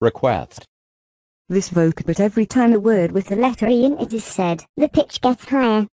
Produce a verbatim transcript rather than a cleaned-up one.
Request. This Voki, but every time a word with the letter E in it is said, the pitch gets higher.